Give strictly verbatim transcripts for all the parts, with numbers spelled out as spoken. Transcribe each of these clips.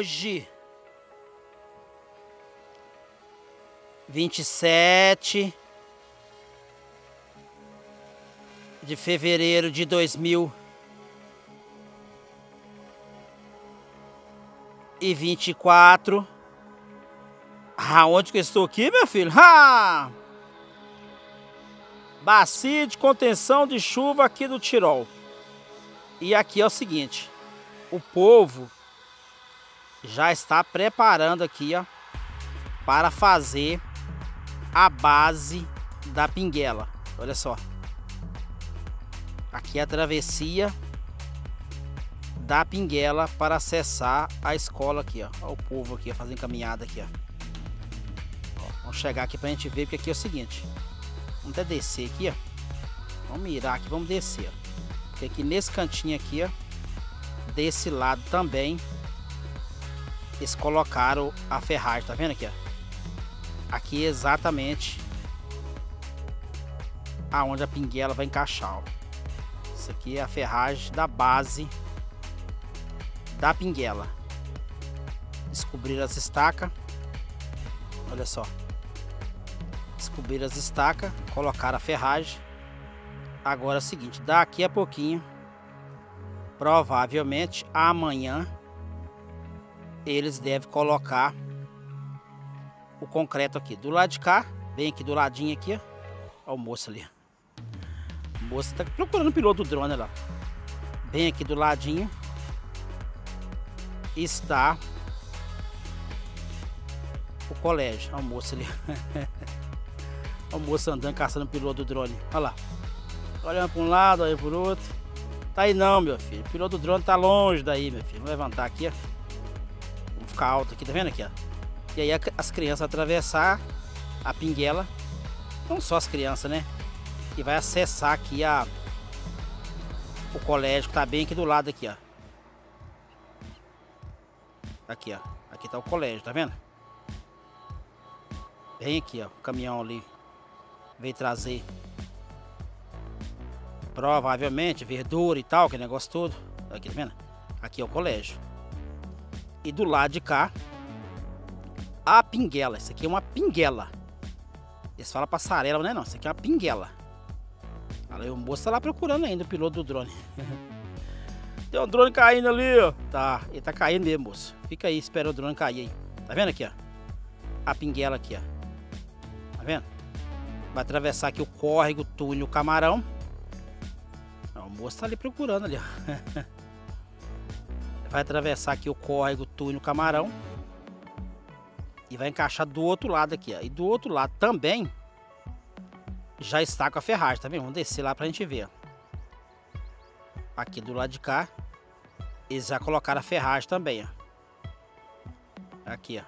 hoje. vinte e sete de fevereiro de dois mil e vinte e quatro. Ah, onde que eu estou aqui, meu filho? Ah! Bacia de contenção de chuva aqui do Tirol. E aqui é o seguinte, o povo já está preparando aqui, ó, para fazer a base da pinguela. Olha só. Aqui é a travessia da pinguela para acessar a escola aqui, ó. Olha o povo aqui, ó, fazendo caminhada aqui, ó. Ó, vamos chegar aqui para a gente ver, porque aqui é o seguinte. Vamos até descer aqui, ó. Vamos mirar aqui, vamos descer, ó. Porque aqui nesse cantinho aqui, ó, desse lado também, eles colocaram a ferragem, tá vendo aqui, ó? Aqui exatamente aonde a pinguela vai encaixar, ó. Isso aqui é a ferragem da base da pinguela. Descobrir as estacas. Olha só. Descobrir as estacas, colocar a ferragem. Agora é o seguinte, daqui a pouquinho, provavelmente amanhã, eles devem colocar o concreto aqui. Do lado de cá, bem aqui do ladinho aqui, ó, o moço ali. O moço tá procurando o piloto do drone lá. Bem aqui do ladinho está o colégio. Olha o moço ali. Olha o moço andando, caçando o piloto do drone. Olha lá. Olhando para um lado, olhando para o outro. Tá aí não, meu filho. O piloto do drone tá longe daí, meu filho. Vamos levantar aqui, ó. Vamos ficar alto aqui, tá vendo aqui, ó? E aí as crianças atravessar a pinguela. Não só as crianças, né? E vai acessar aqui a... o colégio que tá bem aqui do lado aqui, ó. Aqui, ó. Aqui tá o colégio, tá vendo? Bem aqui, ó. O caminhão ali veio trazer provavelmente verdura e tal, que negócio todo. Aqui, tá vendo? Aqui é o colégio. E do lado de cá, a pinguela. Isso aqui é uma pinguela. Eles falam passarela, né? Não, isso aqui é uma pinguela. O moço tá lá procurando ainda o piloto do drone. Tem um drone caindo ali, ó. Tá, ele tá caindo mesmo, moço. Fica aí, espera o drone cair aí. Tá vendo aqui, ó? A pinguela aqui, ó. Tá vendo? Vai atravessar aqui o córrego, o túnel, o camarão. Ó, o moço tá ali procurando ali, ó. Vai atravessar aqui o córrego, o túnel, o camarão. E vai encaixar do outro lado aqui, ó. E do outro lado também já está com a ferragem, tá vendo? Vamos descer lá pra gente ver, ó. Aqui do lado de cá, eles já colocaram a ferragem também, ó. Aqui, ó.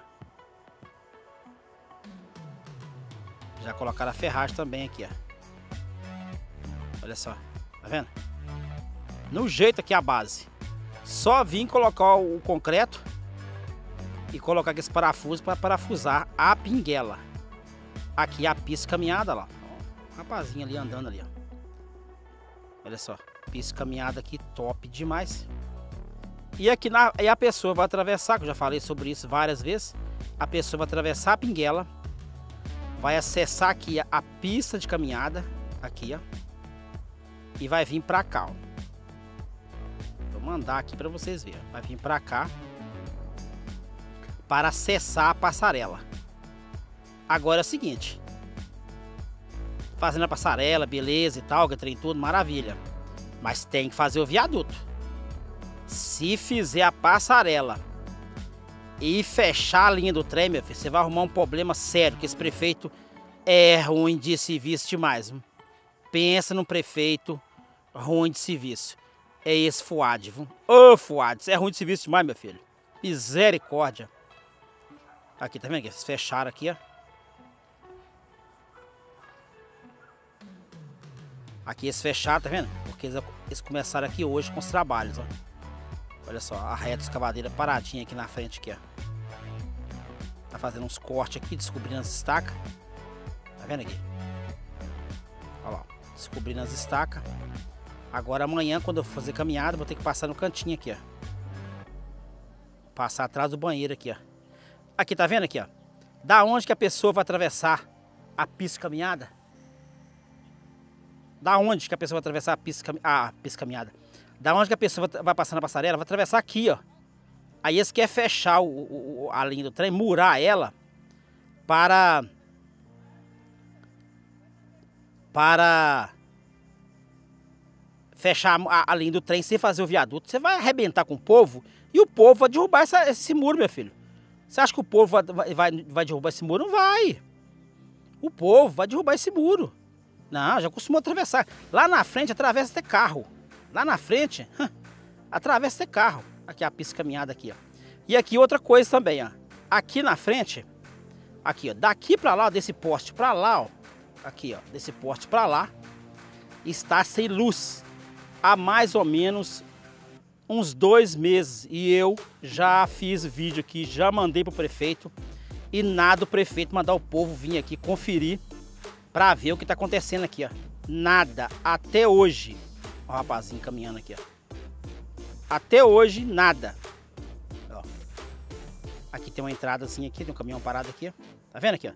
Já colocaram a ferragem também aqui, ó. Olha só, tá vendo? No jeito aqui a base. Só vim colocar o concreto e colocar aqui esse parafuso para parafusar a pinguela. Aqui a pista caminhada lá. Ó, rapazinho ali andando ali, ó. Olha só, pista caminhada aqui top demais. E aqui na, e a pessoa vai atravessar, que eu já falei sobre isso várias vezes. A pessoa vai atravessar a pinguela. Vai acessar aqui a pista de caminhada, aqui, ó, e vai vir pra cá, ó. Vou mandar aqui pra vocês verem. Vai vir pra cá para acessar a passarela. Agora é o seguinte, fazendo a passarela, beleza e tal, que trem tudo, maravilha. Mas tem que fazer o viaduto. Se fizer a passarela e fechar a linha do trem, meu filho, você vai arrumar um problema sério, que esse prefeito é ruim de serviço demais. Pensa num prefeito ruim de serviço. É esse FUAD, viu? Ô, FUAD, você é ruim de serviço demais, meu filho. Misericórdia. Aqui, tá vendo? Aqui, eles fecharam aqui, ó. Aqui eles fecharam, tá vendo? Porque eles, eles começaram aqui hoje com os trabalhos, ó. Olha só, a reta escavadeira paradinha aqui na frente, aqui, ó. Tá fazendo uns cortes aqui, descobrindo as estacas. Tá vendo aqui? Olha lá, descobrindo as estacas. Agora amanhã, quando eu for fazer caminhada, vou ter que passar no cantinho aqui, ó. Passar atrás do banheiro aqui, ó. Aqui, tá vendo aqui, ó? Da onde que a pessoa vai atravessar a pista caminhada? Da onde que a pessoa vai atravessar a pista, cam... ah, a pista caminhada? Da onde que a pessoa vai passar na passarela? Vai atravessar aqui, ó. Aí eles querem fechar o, o, a linha do trem, murar ela para... para fechar a, a linha do trem sem fazer o viaduto. Você vai arrebentar com o povo e o povo vai derrubar essa, esse muro, meu filho. Você acha que o povo vai, vai, vai derrubar esse muro? Não vai. O povo vai derrubar esse muro. Não, já costumou atravessar. Lá na frente atravessa até carro. Lá na frente atravessa até carro. Aqui a pista caminhada aqui, ó. E aqui outra coisa também, ó. Aqui na frente, aqui, ó, daqui pra lá, desse poste pra lá, ó. Aqui, ó, desse poste para lá, está sem luz há mais ou menos uns dois meses. E eu já fiz vídeo aqui, já mandei para o prefeito e nada o prefeito mandar o povo vir aqui conferir para ver o que está acontecendo aqui, ó. Nada, até hoje. Ó, o rapazinho caminhando aqui, ó. Até hoje, nada. Ó. Aqui tem uma entrada assim, aqui, tem um caminhão parado aqui, ó. Tá vendo aqui, ó?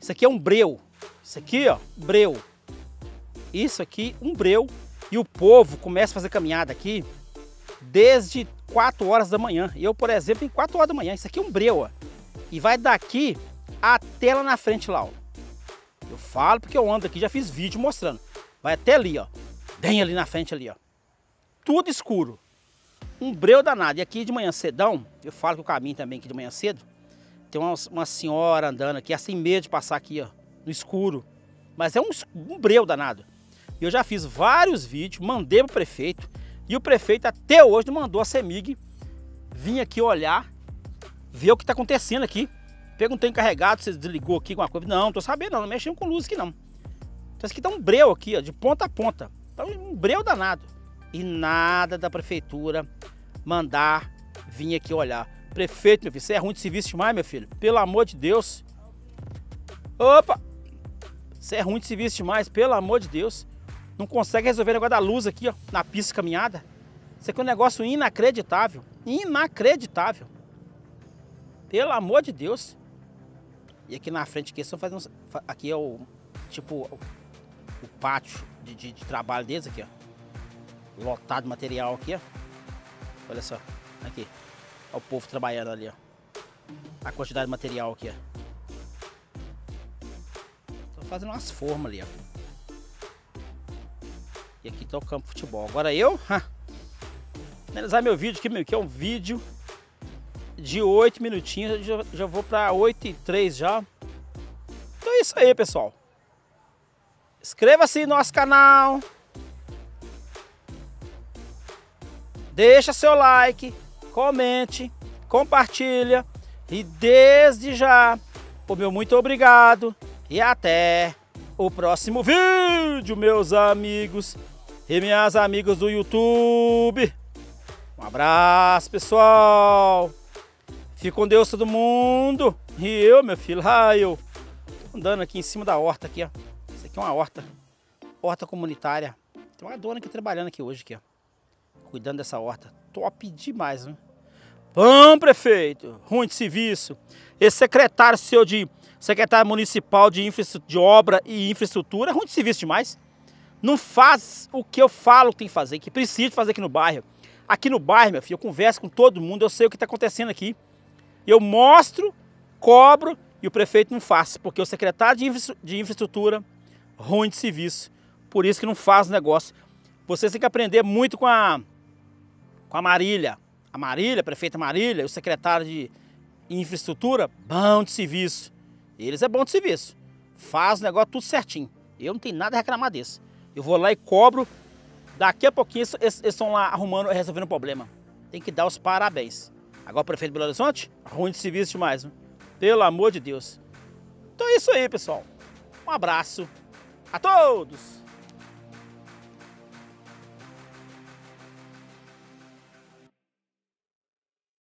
Isso aqui é um breu. Isso aqui, ó, breu. Isso aqui, um breu. E o povo começa a fazer caminhada aqui desde quatro horas da manhã. Eu, por exemplo, em quatro horas da manhã. Isso aqui é um breu, ó. E vai daqui até lá na frente, lá, ó. Eu falo porque eu ando aqui, já fiz vídeo mostrando. Vai até ali, ó. Bem ali na frente, ali, ó. Tudo escuro. Um breu danado. E aqui de manhã cedão, eu falo que o caminho também aqui de manhã cedo, tem uma, uma senhora andando aqui, assim medo de passar aqui, ó. No escuro, mas é um, um breu danado. Eu já fiz vários vídeos, mandei para o prefeito e o prefeito até hoje não mandou a CEMIG vir aqui olhar, ver o que está acontecendo aqui. Perguntei encarregado se desligou aqui alguma coisa. Não, não tô sabendo, não, não mexendo com luz aqui não. Então isso aqui tá um breu aqui, ó, de ponta a ponta. Tá um breu danado. E nada da prefeitura mandar vir aqui olhar. Prefeito, meu filho, você é ruim de serviço demais, meu filho. Pelo amor de Deus. Opa! Isso é ruim de serviço demais, pelo amor de Deus. Não consegue resolver o negócio da luz aqui, ó, na pista caminhada. Isso aqui é um negócio inacreditável. Inacreditável. Pelo amor de Deus. E aqui na frente, aqui, estão fazendo, aqui é o, tipo, o pátio de, de, de trabalho deles aqui, ó. Lotado de material aqui, ó. Olha só, aqui. Olha o povo trabalhando ali, ó. A quantidade de material aqui, ó. Fazendo umas formas ali, ó. E aqui tá o campo de futebol. Agora eu, ha, finalizar meu vídeo aqui, meu, que é um vídeo de oito minutinhos. Eu já, já vou pra oito e três já. Então é isso aí, pessoal. Inscreva-se no nosso canal. Deixa seu like. Comente. Compartilha. E desde já, o meu muito obrigado. E até o próximo vídeo, meus amigos e minhas amigas do YouTube. Um abraço, pessoal. Fique com Deus todo mundo. E eu, meu filho, ah, eu tô andando aqui em cima da horta aqui, ó. Isso aqui é uma horta, horta comunitária. Tem uma dona aqui trabalhando aqui hoje, aqui, ó. Cuidando dessa horta. Top demais, né? Bom, prefeito, ruim de serviço. Esse secretário seu de... secretário municipal de, de obra e infraestrutura, é ruim de serviço demais. Não faz o que eu falo que tem que fazer, que preciso fazer aqui no bairro. Aqui no bairro, meu filho, eu converso com todo mundo, eu sei o que está acontecendo aqui. Eu mostro, cobro e o prefeito não faz, porque o secretário de, infra, de infraestrutura, ruim de serviço. Por isso que não faz o negócio. Vocês têm que aprender muito com a, com a Marília. A Marília, a prefeita Marília, o secretário de infraestrutura, bom de serviço. Eles é bom de serviço, faz o negócio tudo certinho. Eu não tenho nada a reclamar desse. Eu vou lá e cobro. Daqui a pouquinho eles estão lá arrumando, resolvendo o problema. Tem que dar os parabéns. Agora o prefeito de Belo Horizonte, ruim de serviço demais, né? Pelo amor de Deus. Então é isso aí, pessoal. Um abraço a todos.